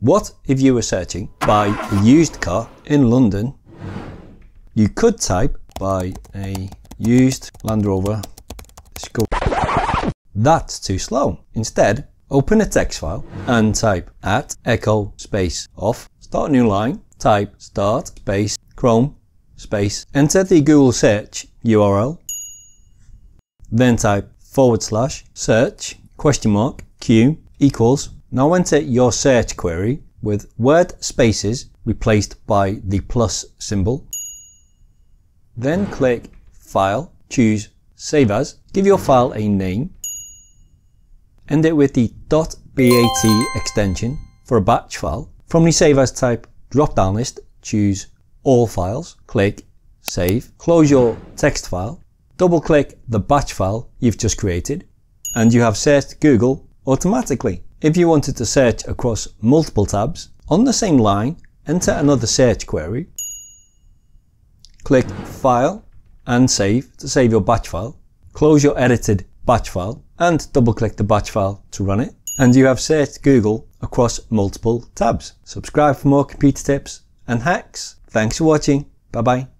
What if you were searching buy a used car in London? You could type buy a used Land Rover. That's too slow. Instead, open a text file and type @echo off, start new line, type start Chrome, enter the Google search URL, then type /search?q=. Now enter your search query with word spaces replaced by the plus symbol. Then click File, choose Save As, give your file a name, end it with the .bat extension for a batch file. From the Save As type drop-down list, choose All Files, click Save, close your text file, double-click the batch file you've just created, and you have searched Google automatically. If you wanted to search across multiple tabs, on the same line, enter another search query, click File and Save to save your batch file, close your edited batch file and double-click the batch file to run it, and you have searched Google across multiple tabs. Subscribe for more computer tips and hacks. Thanks for watching. Bye-bye.